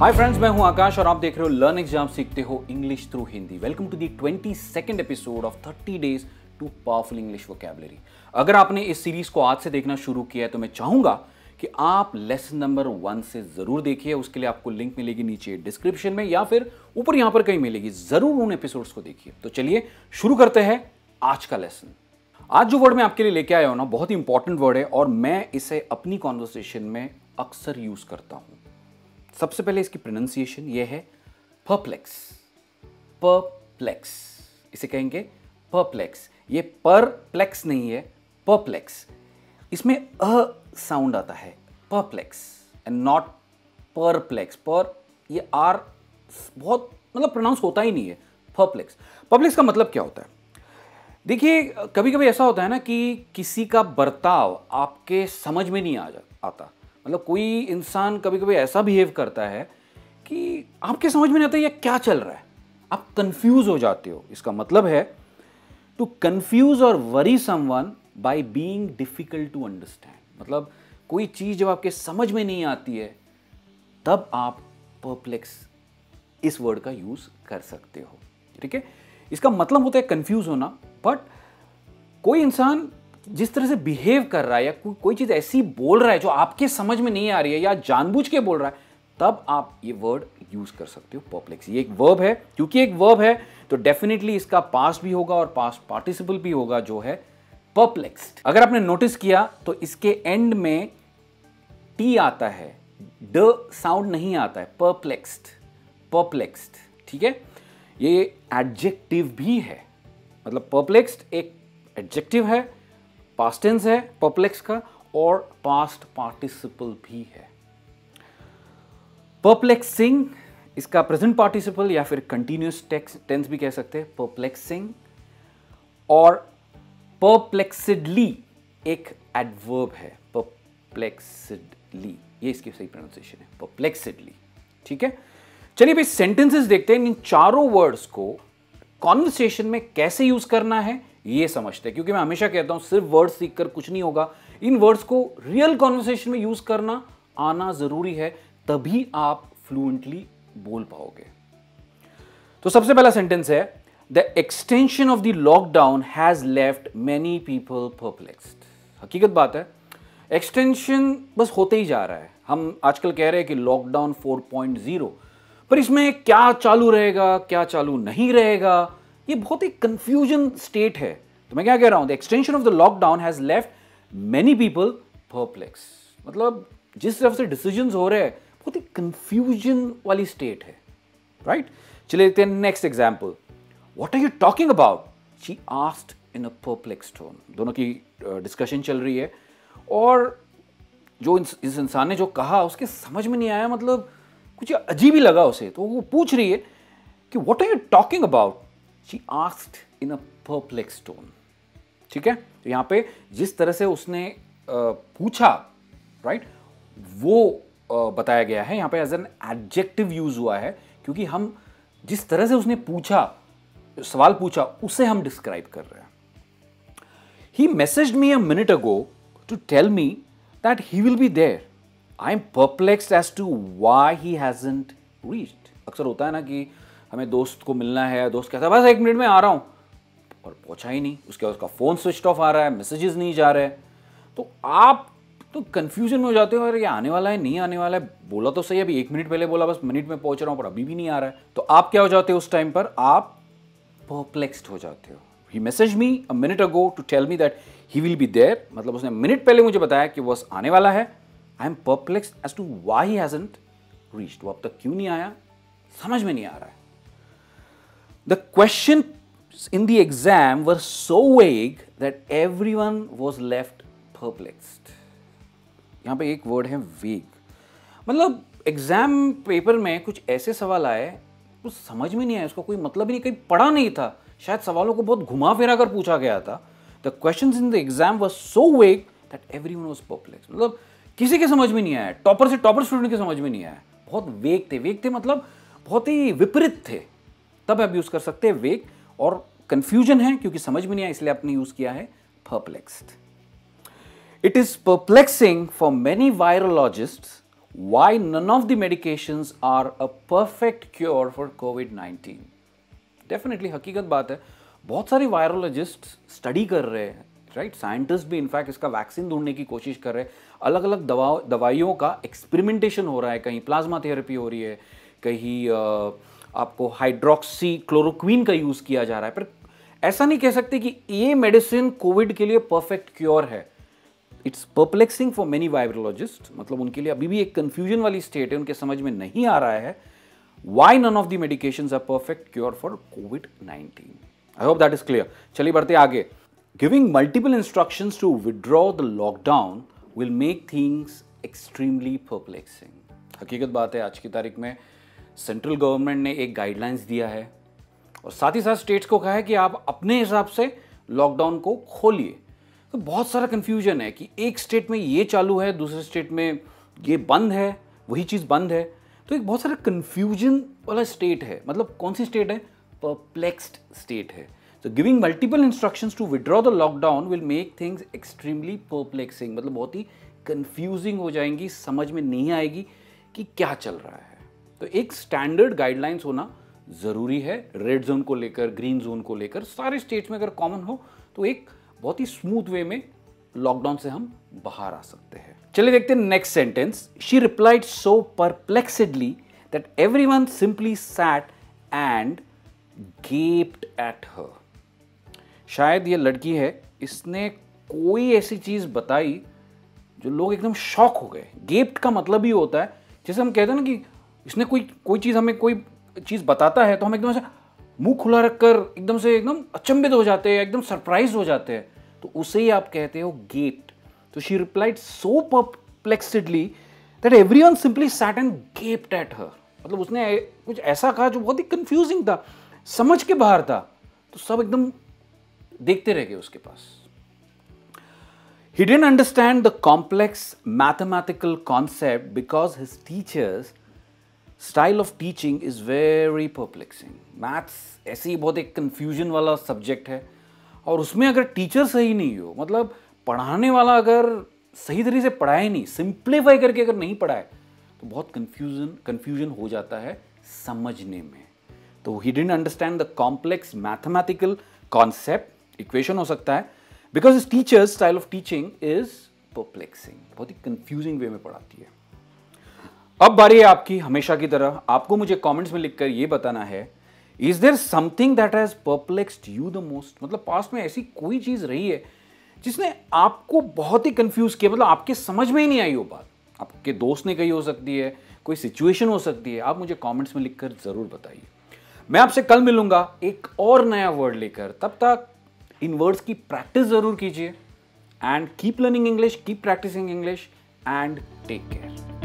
Hi friends, मैं हूं आकाश और आप देख रहे हो लर्न एग्जाम सीखते हो English through Hindi. Welcome to the 22nd episode of 30 days to powerful English vocabulary. अगर आपने इस सीरीज को आज से देखना शुरू किया है तो मैं चाहूंगा कि आप लेसन नंबर 1 से जरूर देखिए। उसके लिए आपको लिंक मिलेगी नीचे डिस्क्रिप्शन में या फिर ऊपर यहां पर कहीं मिलेगी, जरूर उन एपिसोड्स को देखिए। तो चलिए शुरू करते हैं आज का लेसन। आज जो वर्ड मैं आपके लिए लेके आया हूं ना, बहुत ही इंपॉर्टेंट वर्ड है और मैं इसे अपनी कॉन्वर्सेशन में अक्सर यूज करता हूं। सबसे पहले इसकी प्रोनाउंसिएशन ये है परप्लेक्स। परप्लेक्स इसे कहेंगे परप्लेक्स। ये परप्लेक्स नहीं है, परप्लेक्स। इसमें अ साउंड आता है, परप्लेक्स एंड नॉट परप्लेक्स। पर ये आर बहुत मतलब प्रोनाउंस होता ही नहीं है। परप्लेक्स परप्लेक्स का मतलब क्या होता है? देखिए, कभी कभी ऐसा होता है ना कि किसी का बर्ताव आपके समझ में नहीं आता। मतलब कोई इंसान कभी कभी ऐसा बिहेव करता है कि आपके समझ में नहीं आता ये क्या चल रहा है, आप कंफ्यूज हो जाते हो। इसका मतलब है टू कंफ्यूज और worry someone by being difficult to understand. मतलब कोई चीज़ जब आपके समझ में नहीं आती है तब आप परप्लेक्स इस वर्ड का यूज़ कर सकते हो। ठीक है, इसका मतलब होता है कंफ्यूज होना। बट कोई इंसान जिस तरह से बिहेव कर रहा है या कोई चीज़ ऐसी बोल रहा है जो आपके समझ में नहीं आ रही है या जानबूझ के बोल रहा है, तब आप ये वर्ड यूज़ कर सकते हो परप्लेक्स। ये एक वर्ब है, क्योंकि एक वर्ब है तो डेफिनेटली इसका पास्ट भी होगा और पास्ट पार्टिसिपल भी होगा जो है परप्लेक्स्ड। अगर आपने नोटिस किया तो इसके एंड में टी आता है, ड साउंड नहीं आता है। Perplexed, perplexed. ठीक है, ये एडजेक्टिव भी है। मतलब परप्लेक्स्ड एक एडजेक्टिव है, पास्ट टेंस है परप्लेक्स का, और पास्ट पार्टिसिपल भी है। परप्लेक्सिंग इसका प्रेजेंट पार्टिसिपल या फिर कंटिन्यूस टेंस भी कह सकते हैं, परप्लेक्सिंग। और परप्लेक्सिडली एक एडवर्ब है, परप्लेक्सिडली। ये इसकी सही प्रोनाउंसिएशन है, परप्लेक्सिडली। ठीक है, चलिए भाई सेंटेंसेस देखते हैं। इन चारों वर्ड्स को कॉन्वर्सेशन में कैसे यूज करना है ये समझते हैं, क्योंकि मैं हमेशा कहता हूं सिर्फ वर्ड्स सीखकर कुछ नहीं होगा। इन वर्ड्स को रियल कॉन्वर्सेशन में यूज करना आना जरूरी है, तभी आप फ्लुएंटली बोल पाओगे। तो सबसे पहला सेंटेंस है the extension of the lockdown has left many people perplexed. हकीकत बात है, एक्सटेंशन बस होते ही जा रहा है। हम आजकल कह रहे हैं कि लॉकडाउन 4.0, पर इसमें क्या चालू रहेगा क्या चालू नहीं रहेगा, ये बहुत ही कंफ्यूजन स्टेट है। तो मैं क्या कह रहा हूं, the extension of the lockdown has left many people perplex. मतलब जिस तरफ से डिसीजंस हो रहे हैं बहुत ही कंफ्यूजन वाली स्टेट है, राइट? चलिए देखते हैं next example. What are you talking about, she asked in a perplex tone. दोनों की डिस्कशन चल रही है और जो इस इंसान ने जो कहा उसके समझ में नहीं आया, मतलब कुछ अजीब ही लगा उसे। तो वो पूछ रही है कि what are you talking about, She asked in a perplexed tone. ठीक है, तो यहां पे जिस तरह से उसने पूछा, राइट, वो बताया गया है। यहां पे एज एन एडजेक्टिव यूज हुआ है, क्योंकि हम जिस तरह से उसने पूछा, सवाल पूछा, उसे हम डिस्क्राइब कर रहे हैं। He messaged me a minute ago to tell me that he will be there. I am perplexed as to why he hasn't reached. अक्सर होता है ना कि हमें दोस्त को मिलना है, दोस्त कहता है बस 1 मिनट में आ रहा हूँ, और पहुँचा ही नहीं। उसके बाद उसका फ़ोन स्विच ऑफ आ रहा है, मैसेजेस नहीं जा रहे, तो आप तो कन्फ्यूजन में हो जाते हो, अरे ये आने वाला है नहीं आने वाला है, बोला तो सही, अभी 1 मिनट पहले बोला बस मिनट में पहुँच रहा हूँ, पर अभी भी नहीं आ रहा है। तो आप क्या हो जाते हो उस टाइम पर, आप परप्लेक्स्ड हो जाते हो। He message me a minute ago to tell me that he will be there. मतलब उसने मिनट पहले मुझे बताया कि बस आने वाला है। I am perplexed as to why he hasn't reached. वो अब तक क्यों नहीं आया, समझ में नहीं आ रहा है। The questions in the exam were so vague that everyone was left perplexed. यहाँ पे एक वर्ड है vague, मतलब एग्जाम पेपर में कुछ ऐसे सवाल आए, कुछ समझ में नहीं आया, उसका कोई मतलब ही नहीं, कहीं पढ़ा नहीं था, शायद सवालों को बहुत घुमा फिरा कर पूछा गया था। The questions in the exam were so vague that everyone was perplexed. मतलब किसी के समझ में नहीं आया, टॉपर से टॉपर स्टूडेंट के समझ में नहीं आया। बहुत वेग थे, वेग थे मतलब बहुत ही विपरीत थे, तब आप यूज कर सकते हैं वेग। और कंफ्यूजन है क्योंकि समझ में नहीं आया, इसलिए आपने यूज किया है perplexed. It is perplexing for many virologists why none of the medications are a perfect cure for COVID-19. Definitely हकीकत बात है, बहुत सारे वायरोलॉजिस्ट्स स्टडी कर रहे हैं, राइट, साइंटिस्ट भी इनफैक्ट इसका वैक्सीन ढूंढने की कोशिश कर रहे हैं, अलग अलग दवाइयों का एक्सपेरिमेंटेशन हो रहा है, कहीं प्लाज्मा थेरेपी हो रही है, कहीं आपको हाइड्रोक्सी क्लोरोक्वीन का यूज़ किया जा रहा है, पर ऐसा नहीं कह सकते कि ये मेडिसिन कोविड के लिए परफेक्ट क्योर है. It's perplexing for many virologist, मतलब उनके लिए अभी भी एक कन्फ्यूजन वाली स्टेट है, उनके समझ में नहीं आ रहा है why none of the medications are perfect cure for कोविड-19. I hope that is clear. चलिए बढ़ते आगे. Giving multiple instructions to withdraw the lockdown will make things extremely perplexing. हकीकत बात है, आज की तारीख में सेंट्रल गवर्नमेंट ने एक गाइडलाइंस दिया है और साथ ही साथ स्टेट्स को कहा है कि आप अपने हिसाब से लॉकडाउन को खोलिए. तो बहुत सारा कन्फ्यूजन है कि एक स्टेट में ये चालू है, दूसरे स्टेट में ये बंद है, वही चीज़ बंद है, तो एक बहुत सारा कन्फ्यूजन वाला स्टेट है. मतलब कौन सी स्टेट है? परप्लेक्स्ड स्टेट है. So giving multiple instructions to withdraw the lockdown will make things extremely perplexing. मतलब बहुत ही confusing हो जाएंगी, समझ में नहीं आएगी कि क्या चल रहा है. तो एक standard guidelines होना ज़रूरी है रेड जोन को लेकर, ग्रीन जोन को लेकर, सारे स्टेट्स में अगर कॉमन हो तो एक बहुत ही स्मूथ वे में लॉकडाउन से हम बाहर आ सकते हैं. चलिए देखते हैं next sentence. She replied so perplexedly that everyone simply sat and gaped at her. शायद ये लड़की है, इसने कोई ऐसी चीज़ बताई जो लोग एकदम शॉक हो गए. गेप्ट का मतलब ही होता है, जैसे हम कहते हैं ना कि इसने कोई चीज़, हमें कोई चीज़ बताता है तो हम एकदम से मुंह खुला रखकर एकदम से एकदम अचंभित हो जाते हैं, एकदम सरप्राइज हो जाते हैं, तो उसे ही आप कहते हो गेप्ट. तो she replied so perplexedly that everyone simply sat and gaped at her. मतलब उसने कुछ ऐसा कहा जो बहुत ही कंफ्यूजिंग था, समझ के बाहर था, तो सब एकदम देखते रह गए उसके पास. He didn't understand the complex mathematical concept because his teacher's style of teaching is very perplexing. Maths ऐसी बहुत एक confusion वाला subject है और उसमें अगर teacher सही नहीं हो, मतलब पढ़ाने वाला अगर सही तरीके से पढ़ाए नहीं, simplify करके अगर नहीं पढ़ाए तो बहुत confusion हो जाता है समझने में. तो he didn't understand the complex mathematical concept, equation हो सकता है, because his teacher's style of teaching is perplexing, बहुत ही कंफ्यूजिंग वे में पढ़ाती है. अब बारी है आपकी, हमेशा की तरह आपको मुझे कमेंट्स में लिखकर ये बताना है, is there something that has perplexed you the most. मतलब पास्ट में ऐसी कोई चीज रही है जिसने आपको बहुत ही कंफ्यूज किया, मतलब आपके समझ में ही नहीं आई वो बात, आपके दोस्त ने कही हो सकती है, कोई सिचुएशन हो सकती है. आप मुझे कॉमेंट्स में लिखकर जरूर बताइए. मैं आपसे कल मिलूंगा एक और नया वर्ड लेकर. तब तक इन वर्ड्स की प्रैक्टिस जरूर कीजिए and keep learning English, keep practising English and take care.